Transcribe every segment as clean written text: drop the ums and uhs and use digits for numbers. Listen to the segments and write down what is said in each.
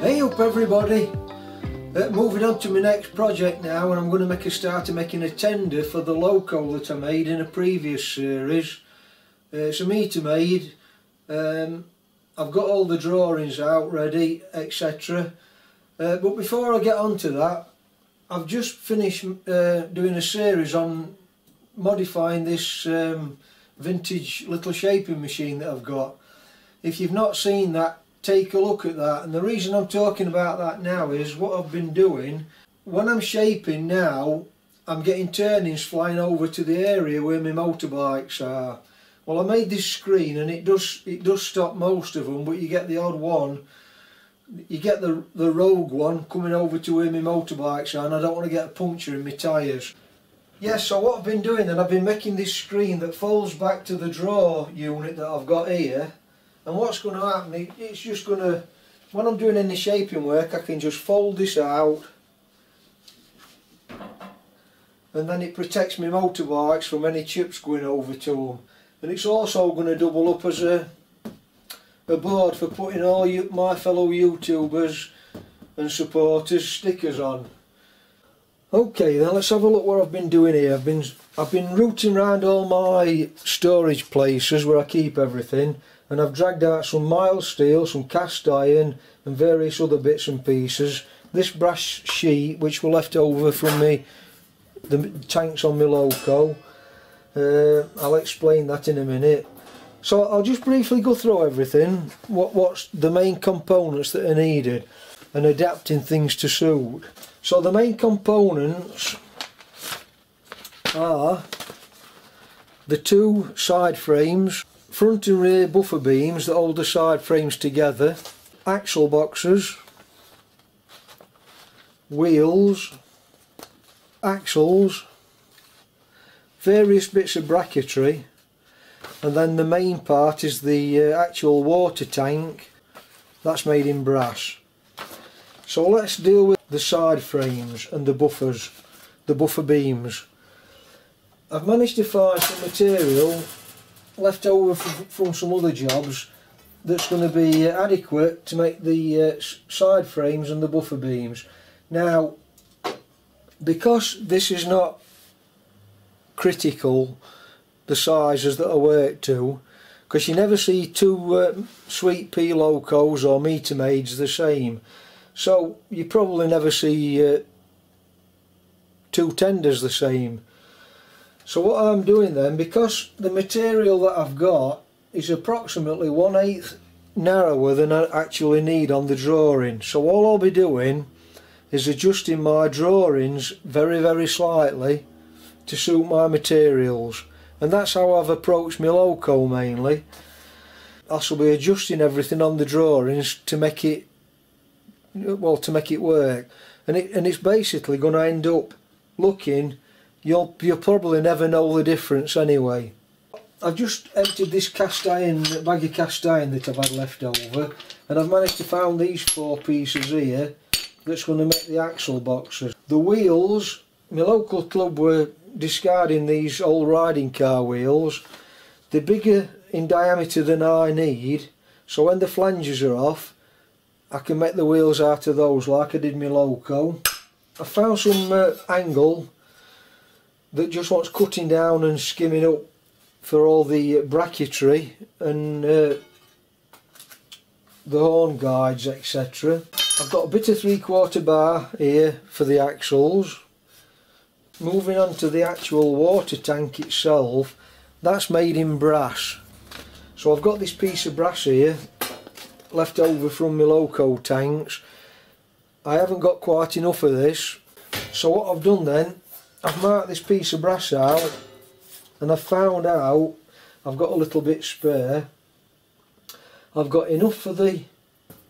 Hey up everybody, moving on to my next project now, and I'm going to make a start of making a tender for the loco that I made in a previous series. It's a Metre Maid. I've got all the drawings out ready, etc. But before I get on to that, I've just finished doing a series on modifying this vintage little shaping machine that I've got. If you've not seen that, take a look at that. And the reason I'm talking about that now is what I've been doing. When I'm shaping now, I'm getting turnings flying over to the area where my motorbikes are. Well, I made this screen, and it does stop most of them, but you get the odd one. You get the rogue one coming over to where my motorbikes are, and I don't want to get a puncture in my tyres. Yes, yeah, so what I've been doing then, I've been making this screen that folds back to the draw unit that I've got here. And what's going to happen, it's just going to, when I'm doing any shaping work, I can just fold this out, and then it protects my motorbikes from any chips going over to them. And it's also going to double up as a board for putting all my fellow YouTubers and supporters stickers on. Okay, then let's have a look what I've been doing here. I've been rooting around all my storage places where I keep everything, and I've dragged out some mild steel, some cast iron and various other bits and pieces. This brass sheet which were left over from the tanks on my loco. I'll explain that in a minute. So I'll just briefly go through everything, what's the main components that are needed and adapting things to suit. So the main components are the two side frames, front and rear buffer beams that hold the side frames together, axle boxes, wheels, axles, various bits of bracketry, and then the main part is the actual water tank that's made in brass. So let's deal with the side frames and the buffer beams. I've managed to find some material left over from some other jobs that's going to be adequate to make the side frames and the buffer beams. Now, because this is not critical, the sizes that I work to, because you never see two Sweet Pea locos or Metre Maids the same, so you probably never see two tenders the same. So what I'm doing then, because the material that I've got is approximately 1/8 narrower than I actually need on the drawing, so all I'll be doing is adjusting my drawings very, very slightly to suit my materials. And that's how I've approached my loco mainly. I shall be adjusting everything on the drawings to make it, well, to make it work. And it's basically going to end up looking, you'll probably never know the difference anyway. I've just emptied this cast iron, bag of cast iron that I've had left over, and I've managed to find these four pieces here that's going to make the axle boxes. The wheels, my local club were discarding these old riding car wheels. They're bigger in diameter than I need, so when the flanges are off I can make the wheels out of those like I did my loco. I found some angle that just wants cutting down and skimming up for all the bracketry and the horn guides, etc. I've got a bit of 3/4 bar here for the axles. Moving on to the actual water tank itself, that's made in brass. So I've got this piece of brass here left over from my loco tanks. I haven't got quite enough of this, so what I've done then, I've marked this piece of brass out, and I've found out I've got a little bit spare. I've got enough for the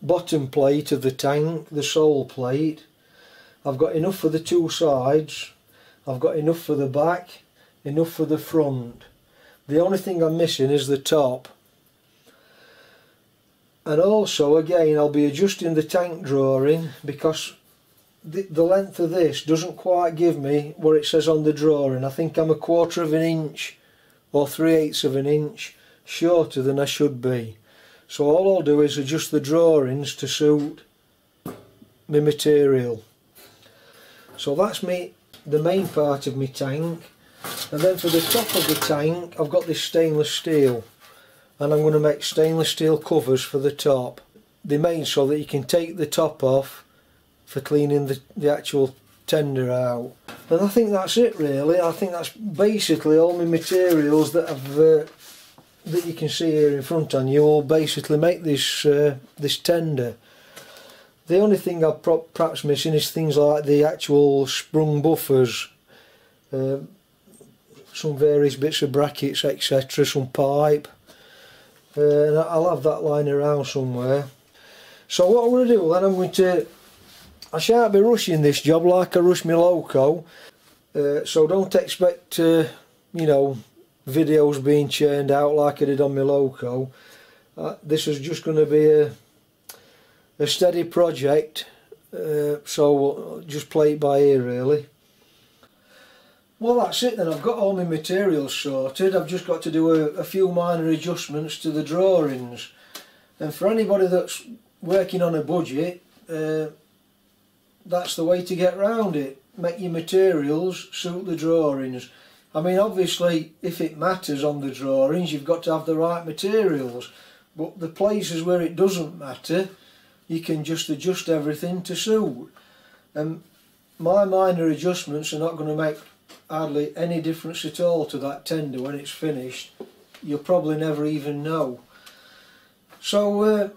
bottom plate of the tank, the sole plate. I've got enough for the two sides. I've got enough for the back, enough for the front. The only thing I'm missing is the top. And also, again, I'll be adjusting the tank drawing, because the length of this doesn't quite give me what it says on the drawing. I think I'm 1/4 of an inch or 3/8 of an inch shorter than I should be. So all I'll do is adjust the drawings to suit my material. So that's me, the main part of my tank, and then for the top of the tank I've got this stainless steel, and I'm going to make stainless steel covers for the top. They're made so that you can take the top off for cleaning the actual tender out. And I think that's it really. I think that's basically all my materials that I've that you can see here in front on you will basically make this this tender. The only thing I'm perhaps missing is things like the actual sprung buffers, some various bits of brackets, etc., some pipe, and I'll have that lying around somewhere. So what I'm going to do then, I shan't be rushing this job like I rush my loco, so don't expect you know, videos being churned out like I did on my loco. This is just going to be a steady project, so we'll just play it by ear really. Well, that's it then, I've got all my materials sorted. I've just got to do a few minor adjustments to the drawings, and for anybody that's working on a budget, that's the way to get round it. Make your materials suit the drawings. I mean, obviously if it matters on the drawings you've got to have the right materials, but the places where it doesn't matter you can just adjust everything to suit. And my minor adjustments are not going to make hardly any difference at all to that tender when it's finished. You'll probably never even know. So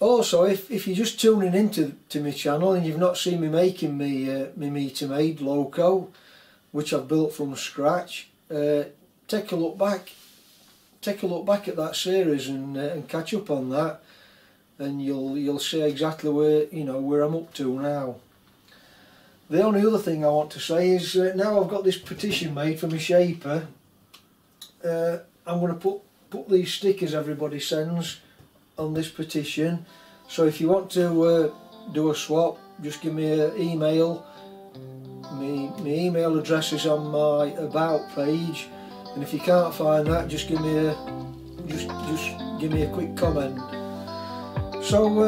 also, if you're just tuning into my channel and you've not seen me making my Metre Maid loco, which I've built from scratch, take a look back at that series and catch up on that, and you'll see exactly where, you know, where I'm up to now. The only other thing I want to say is now I've got this partition made for my shaper, I'm going to put these stickers everybody sends on this petition. So if you want to do a swap, just give me an email. My email address is on my about page, and if you can't find that, just give me a quick comment. So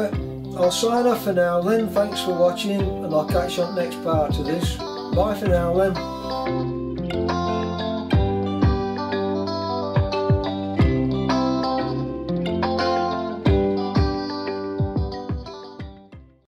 I'll sign off for now then. Thanks for watching, and I'll catch you on the next part of this. Bye for now then.